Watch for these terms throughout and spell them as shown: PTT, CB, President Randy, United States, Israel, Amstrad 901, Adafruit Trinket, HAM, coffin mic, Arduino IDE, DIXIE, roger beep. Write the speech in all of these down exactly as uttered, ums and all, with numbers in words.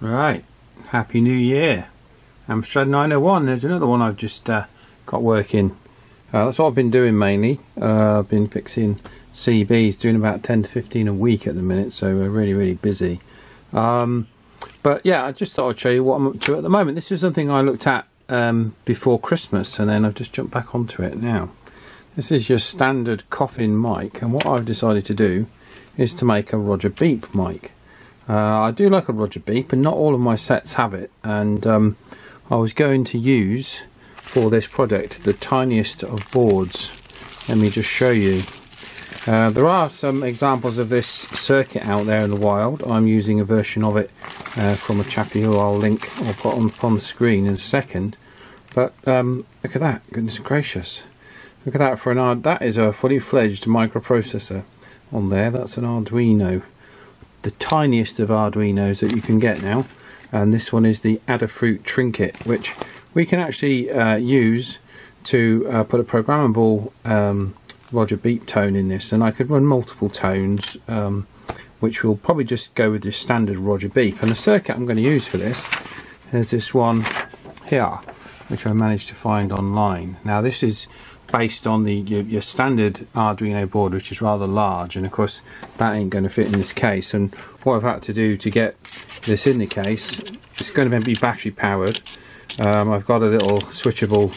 Right, Happy New Year. Amstrad nine oh one, there's another one I've just uh, got working. Uh, that's what I've been doing mainly. Uh, I've been fixing C Bs, doing about ten to fifteen a week at the minute, so we're really, really busy. Um, but yeah, I just thought I'd show you what I'm up to at the moment. This is something I looked at um, before Christmas, and then I've just jumped back onto it now. This is your standard coffin mic, and what I've decided to do is to make a Roger Beep mic. Uh, I do like a Roger Beep, and not all of my sets have it, and um, I was going to use for this project the tiniest of boards. Let me just show you. Uh, there are some examples of this circuit out there in the wild. I'm using a version of it uh, from a chappie who I'll link or put on, on the screen in a second. But um, look at that, goodness gracious. Look at that for an Arduino. That is a fully fledged microprocessor on there. That's an Arduino. The tiniest of Arduinos that you can get now. And this one is the Adafruit Trinket, which we can actually uh, use to uh, put a programmable um, Roger Beep tone in this. And I could run multiple tones, um, which will probably just go with the standard Roger Beep. And the circuit I'm going to use for this is this one here, which I managed to find online. Now this is based on the your, your standard Arduino board, which is rather large, and of course that ain't going to fit in this case. And what I've had to do to get this in the case, it's going to be battery powered. um, I've got a little switchable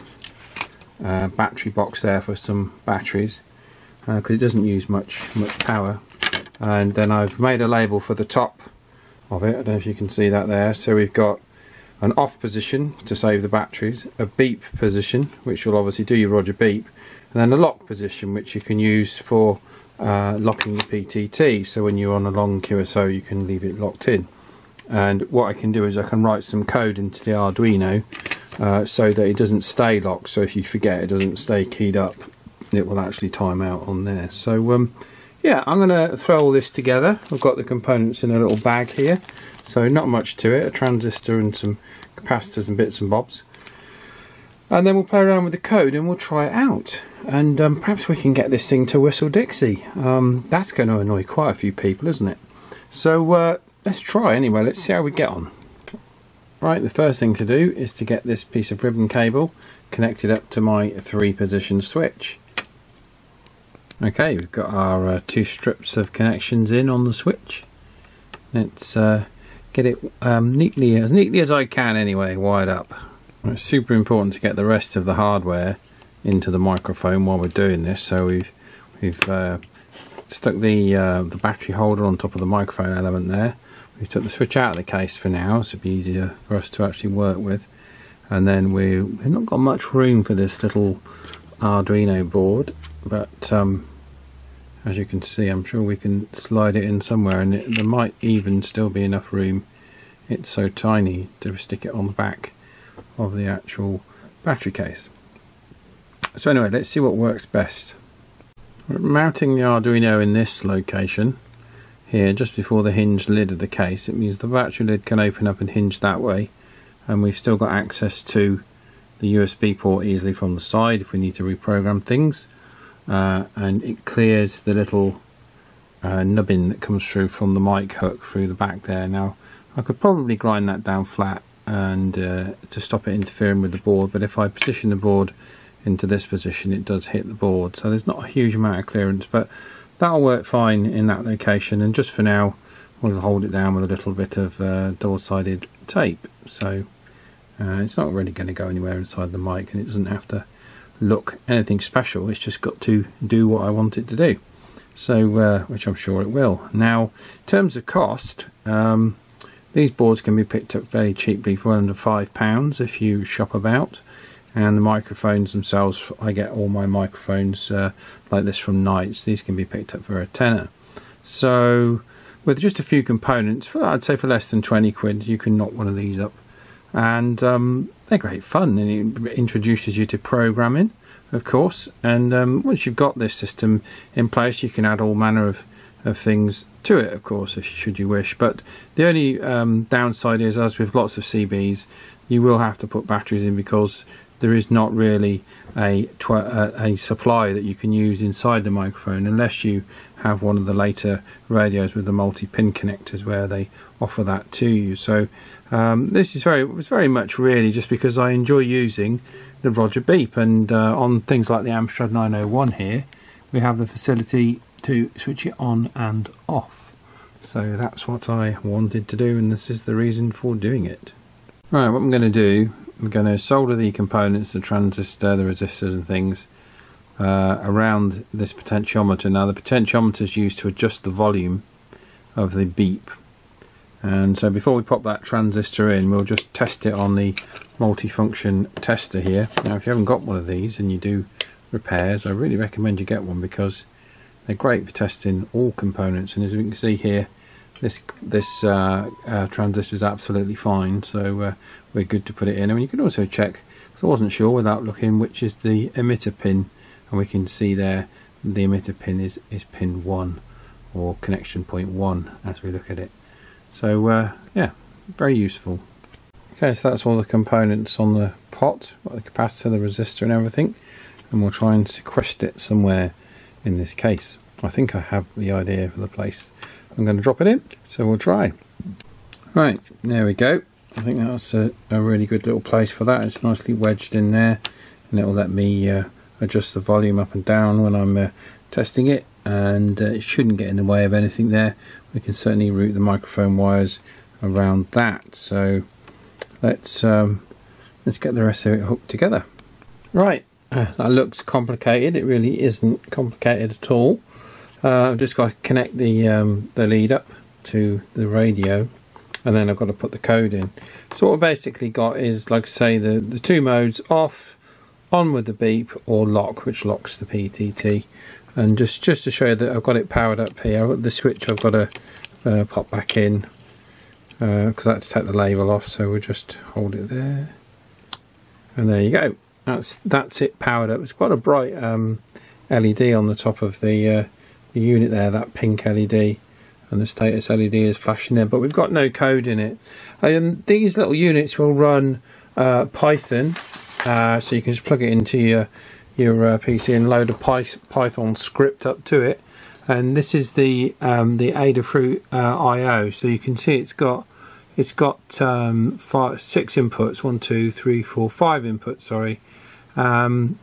uh, battery box there for some batteries, because uh, it doesn't use much much power. And then I've made a label for the top of it. I don't know if you can see that there. So we've got an off position to save the batteries, a beep position, which will obviously do your Roger Beep, and then a lock position, which you can use for uh, locking the P T T, so when you're on a long Q S O you can leave it locked in. And what I can do is I can write some code into the Arduino uh, so that it doesn't stay locked, so if you forget it doesn't stay keyed up, it will actually time out on there. So um, yeah, I'm going to throw all this together. I've got the components in a little bag here. So not much to it, a transistor and some capacitors and bits and bobs. And then we'll play around with the code and we'll try it out. And um, perhaps we can get this thing to Whistle Dixie. Um, that's going to annoy quite a few people, isn't it? So uh, let's try anyway, let's see how we get on. Right, the first thing to do is to get this piece of ribbon cable connected up to my three position switch. Okay, we've got our uh, two strips of connections in on the switch. Let's uh, get it um, neatly, as neatly as I can anyway, wired up. It's super important to get the rest of the hardware into the microphone while we're doing this. So we've we've uh, stuck the uh, the battery holder on top of the microphone element there. We took the switch out of the case for now, so it'll be easier for us to actually work with. And then we, we've not got much room for this little Arduino board, but um, as you can see, I'm sure we can slide it in somewhere, and it, there might even still be enough room. It's so tiny to stick it on the back of the actual battery case. So anyway, let's see what works best. We're mounting the Arduino in this location here, just before the hinged lid of the case. It means the battery lid can open up and hinge that way, and we've still got access to the U S B port easily from the side if we need to reprogram things. Uh, and it clears the little uh, nubbin that comes through from the mic hook through the back there. Now I could probably grind that down flat and uh, to stop it interfering with the board, but if I position the board into this position it does hit the board, so there's not a huge amount of clearance, but that'll work fine in that location. And just for now we'll hold it down with a little bit of uh, double-sided tape, so uh, it's not really going to go anywhere inside the mic, and it doesn't have to look anything special. It's just got to do what I want it to do, so uh, which I'm sure it will. Now in terms of cost, um, these boards can be picked up very cheaply for under five pounds if you shop about. And the microphones themselves, I get all my microphones uh, like this from Knights. These can be picked up for a tenner, so with just a few components for, I'd say for less than twenty quid you can knock one of these up. And um, they're great fun, and it introduces you to programming, of course. And um, once you've got this system in place you can add all manner of, of things to it, of course, if should you wish. But the only um, downside is, as with lots of C Bs, you will have to put batteries in, because there is not really a, a supply that you can use inside the microphone unless you have one of the later radios with the multi-pin connectors where they offer that to you. So um, this is very, it's very much really just because I enjoy using the Roger Beep, and uh, on things like the Amstrad nine oh one here we have the facility to switch it on and off. So that's what I wanted to do, and this is the reason for doing it. Right, what I'm going to do, I'm going to solder the components, the transistor, the resistors and things uh, around this potentiometer. Now the potentiometer is used to adjust the volume of the beep, and so before we pop that transistor in we'll just test it on the multifunction tester here. Now if you haven't got one of these and you do repairs, I really recommend you get one because they're great for testing all components, and as we can see here this this uh, uh, transistor is absolutely fine, so uh, we're good to put it in. And you can also check, because I wasn't sure without looking, which is the emitter pin, and we can see there the emitter pin is, is pin one, or connection point one as we look at it. So uh, yeah, very useful. Okay, so that's all the components on the pot, got the capacitor, the resistor and everything, and we'll try and sequester it somewhere. In this case, I think I have the idea for the place I'm going to drop it in, so we'll try. Right, there we go. I think that's a, a really good little place for that. It's nicely wedged in there, and it'll let me uh, adjust the volume up and down when I'm uh, testing it, and uh, it shouldn't get in the way of anything there. We can certainly route the microphone wires around that, so let's um, let's get the rest of it hooked together. Right. Uh, that looks complicated. It really isn't complicated at all. Uh, I've just got to connect the um, the lead up to the radio, and then I've got to put the code in. So what I've basically got is, like I say, the, the two modes: off, on with the beep, or lock, which locks the P T T. And just, just to show you that I've got it powered up here, I've got the switch I've got to uh, pop back in, because uh, that's take the label off, so we'll just hold it there. And there you go. That's that's it powered up. It's quite a bright um, L E D on the top of the, uh, the unit there, that pink L E D, and the status L E D is flashing there. But we've got no code in it. Um, these little units will run uh, Python, uh, so you can just plug it into your your uh, P C and load a Python script up to it. And this is the um, the Adafruit uh, I O. So you can see it's got. It's got um, five, six inputs, one, two, three, four, five inputs, sorry. Um,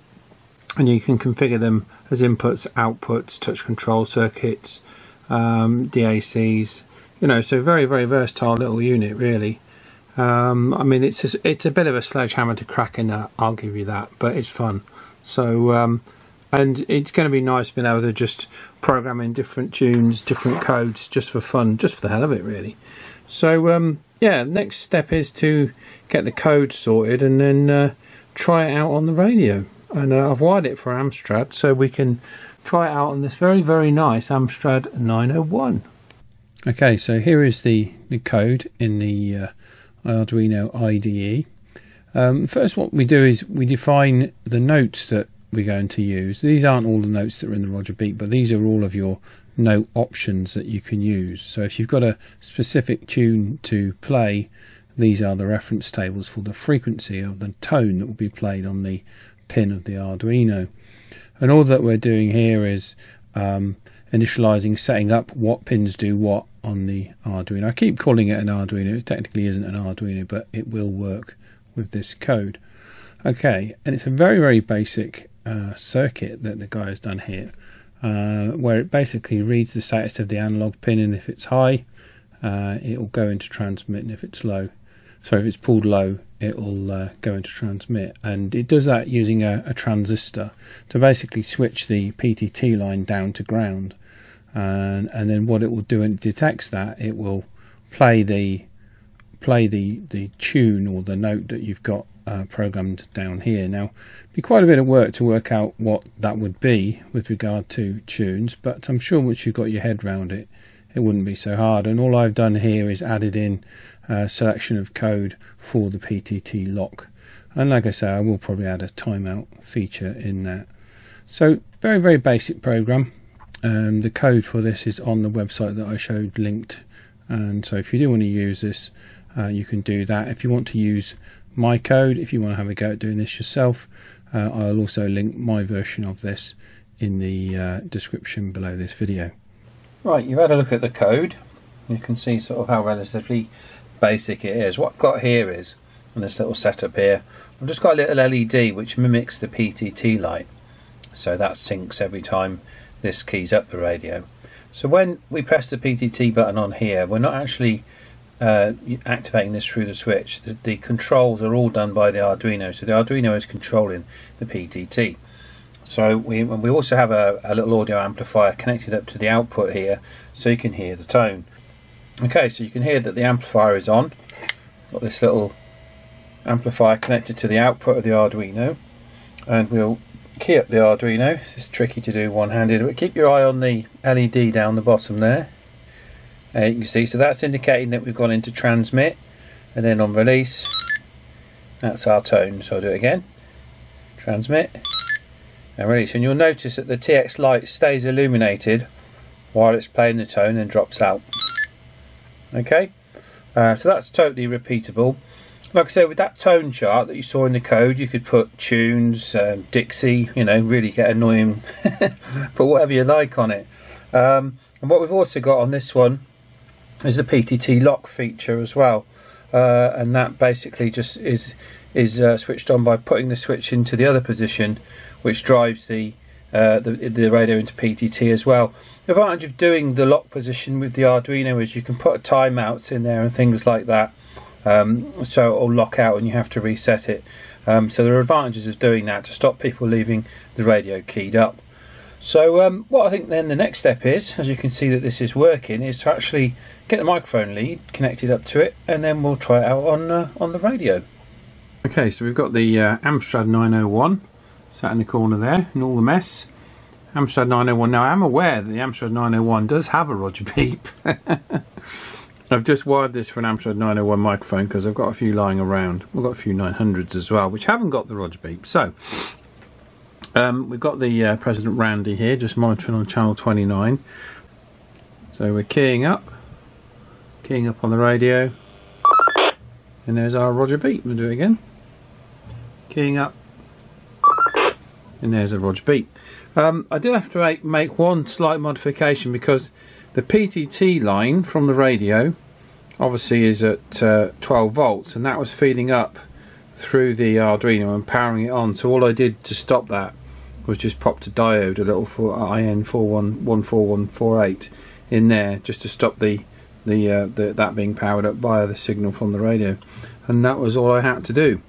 and you can configure them as inputs, outputs, touch control circuits, um, D A Cs, you know, so very, very versatile little unit, really. Um, I mean, it's, just, it's a bit of a sledgehammer to crack in that, I'll give you that, but it's fun. So, um, and it's going to be nice being able to just program in different tunes, different codes, just for fun, just for the hell of it, really. So um, yeah, next step is to get the code sorted and then uh, try it out on the radio. And uh, I've wired it for Amstrad, so we can try it out on this very, very nice Amstrad nine oh one. Okay, so here is the, the code in the uh, Arduino I D E. Um, first, what we do is we define the notes that we're going to use. These aren't all the notes that are in the Roger Beep, but these are all of your note options that you can use. So if you've got a specific tune to play, these are the reference tables for the frequency of the tone that will be played on the pin of the Arduino. And all that we're doing here is um, initializing, setting up what pins do what on the Arduino. I keep calling it an Arduino. It technically isn't an Arduino, but it will work with this code. Okay, and it's a very, very basic uh, circuit that the guy has done here, uh, where it basically reads the status of the analog pin, and if it's high, uh, it'll go into transmit, and if it's low, so if it's pulled low, it'll uh, go into transmit. And it does that using a, a transistor to basically switch the P T T line down to ground, and, and then what it will do when it detects that, it will play the play the the tune or the note that you've got Uh, programmed down here. Now it'd be quite a bit of work to work out what that would be with regard to tunes, but I'm sure once you've got your head round it, it wouldn't be so hard. And all I've done here is added in a selection of code for the P T T lock, and like I say, I will probably add a timeout feature in that. So very, very basic program. Um, the code for this is on the website that I showed linked, and so if you do want to use this, uh, you can do that. If you want to use my code if you want to have a go at doing this yourself. Uh, I'll also link my version of this in the uh, description below this video. Right, you've had a look at the code. You can see sort of how relatively basic it is. What I've got here is, and this little setup here, I've just got a little L E D which mimics the P T T light. So that syncs every time this keys up the radio. So when we press the P T T button on here, we're not actually uh, activating this through the switch. The, the controls are all done by the Arduino. So the Arduino is controlling the P T T. So we, we also have a, a little audio amplifier connected up to the output here, so you can hear the tone. Okay, so you can hear that the amplifier is on. Got this little amplifier connected to the output of the Arduino, and we'll key up the Arduino. It's tricky to do one-handed, but keep your eye on the L E D down the bottom there. Uh, you can see, so that's indicating that we've gone into transmit, and then on release, that's our tone. So I'll do it again. Transmit. And release, and you'll notice that the T X light stays illuminated while it's playing the tone and drops out. Okay, uh, so that's totally repeatable. Like I said, with that tone chart that you saw in the code, you could put tunes, um, Dixie, you know, really get annoying, put whatever you like on it. Um, and what we've also got on this one is the P T T lock feature as well, uh, and that basically just is is uh, switched on by putting the switch into the other position, which drives the, uh, the the radio into P T T as well. The advantage of doing the lock position with the Arduino is you can put timeouts in there and things like that, um, so it'll lock out and you have to reset it. Um, so there are advantages of doing that to stop people leaving the radio keyed up. So um, what I think then the next step is, as you can see that this is working, is to actually get the microphone lead connected up to it, and then we'll try it out on, uh, on the radio. Okay, so we've got the uh, Amstrad nine oh one sat in the corner there, and all the mess. Amstrad nine oh one. Now, I am aware that the Amstrad nine oh one does have a Roger Beep. I've just wired this for an Amstrad nine oh one microphone because I've got a few lying around. We've got a few nine hundreds as well, which haven't got the Roger Beep. So, um, we've got the uh, President Randy here, just monitoring on channel twenty-nine. So we're keying up, keying up on the radio. And there's our Roger Beep. We'll do it again. Keying up, and there's a Roger Beep. Um, I did have to make, make one slight modification because the P T T line from the radio obviously is at uh, twelve volts, and that was feeding up through the Arduino and powering it on. So all I did to stop that was just popped a diode, a little four I N four one one four one four eight in there, just to stop the The, uh, the that being powered up by the signal from the radio, and that was all I had to do.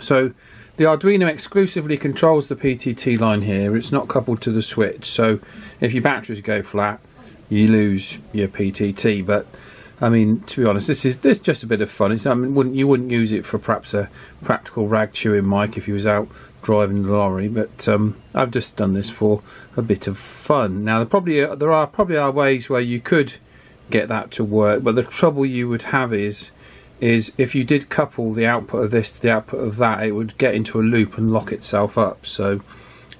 So the Arduino exclusively controls the P T T line here. It's not coupled to the switch, so if your batteries go flat, you lose your P T T. But I mean, to be honest, this is this just a bit of fun. It's, I mean, wouldn't you wouldn't use it for perhaps a practical rag chewing mic if you was out driving the lorry, but um, I've just done this for a bit of fun. Now, there probably uh, there are probably are ways where you could get that to work, but the trouble you would have is is if you did couple the output of this to the output of that, it would get into a loop and lock itself up. So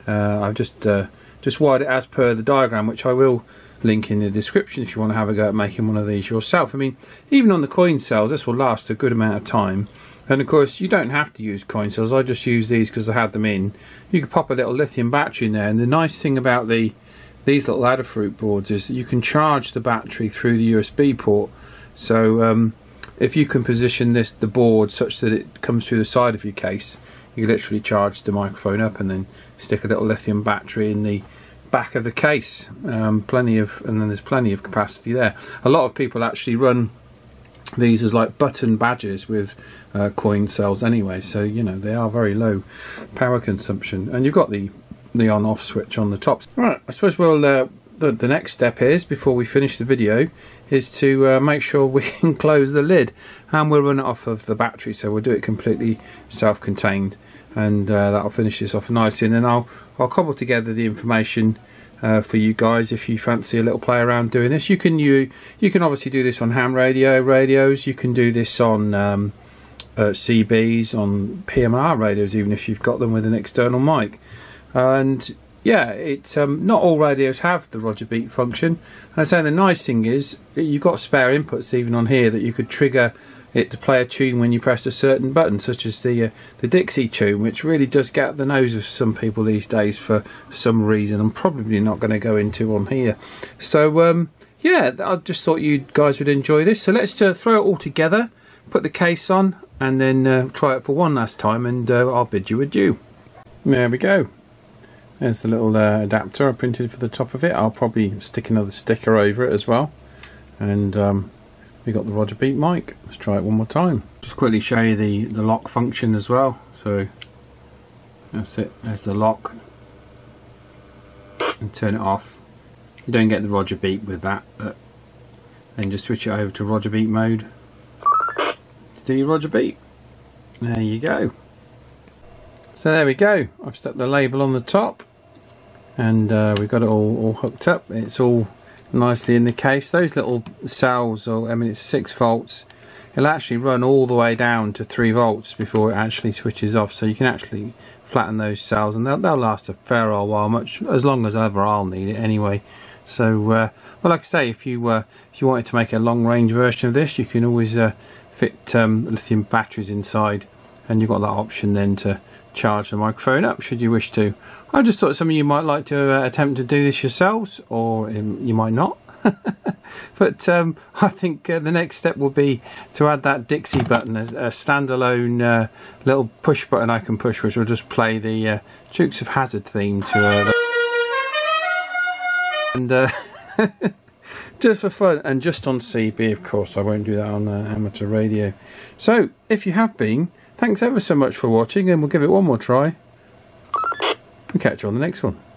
uh, I've just uh, just wired it as per the diagram, which I will link in the description if you want to have a go at making one of these yourself. I mean, even on the coin cells, this will last a good amount of time, and of course you don't have to use coin cells. I just use these because I had them in. You could pop a little lithium battery in there, and the nice thing about the these little Adafruit boards is that you can charge the battery through the U S B port. So um, if you can position this the board such that it comes through the side of your case, you can literally charge the microphone up and then stick a little lithium battery in the back of the case. Um, plenty of, and then there's plenty of capacity there. A lot of people actually run these as like button badges with uh, coin cells anyway, so you know they are very low power consumption, and you've got the the on-off switch on the top. Right, I suppose we'll, uh, the, the next step is, before we finish the video, is to uh, make sure we can close the lid, and we'll run it off of the battery, so we'll do it completely self-contained, and uh, that'll finish this off nicely. And then I'll, I'll cobble together the information uh, for you guys if you fancy a little play around doing this. You can, you, you can obviously do this on ham radio radios, you can do this on um, uh, C Bs, on P M R radios, even if you've got them with an external mic. And yeah, it's um, not all radios have the Roger Beep function. And I say the nice thing is you've got spare inputs even on here that you could trigger it to play a tune when you press a certain button, such as the uh, the Dixie tune, which really does get the nose of some people these days for some reason I'm probably not going to go into on here. So um, yeah, I just thought you guys would enjoy this. So let's uh, throw it all together, put the case on, and then uh, try it for one last time, and uh, I'll bid you adieu. There we go. There's the little uh, adapter I printed for the top of it. I'll probably stick another sticker over it as well. And um, we got the Roger Beat mic. Let's try it one more time. Just quickly show you the, the lock function as well. So that's it, there's the lock. And turn it off. You don't get the Roger Beat with that, but then just switch it over to Roger Beat mode. Do your Roger Beat. There you go. So there we go. I've stuck the label on the top, and uh, we've got it all, all hooked up. It's all nicely in the case. Those little cells, or I mean, it's six volts. It'll actually run all the way down to three volts before it actually switches off. So you can actually flatten those cells, and they'll, they'll last a fair old while, much as long as ever I'll need it anyway. So, uh, well, like I say, if you uh, if you wanted to make a long-range version of this, you can always uh, fit um, lithium batteries inside, and you've got that option then to charge the microphone up should you wish to. I just thought some of you might like to uh, attempt to do this yourselves, or um, you might not. But um, I think uh, the next step will be to add that Dixie button as a standalone uh, little push button I can push, which will just play the uh, Dukes of Hazzard theme to uh, the and uh, just for fun, and just on C B, of course. I won't do that on uh, amateur radio. So if you have been, thanks ever so much for watching, and we'll give it one more try. We'll catch you on the next one.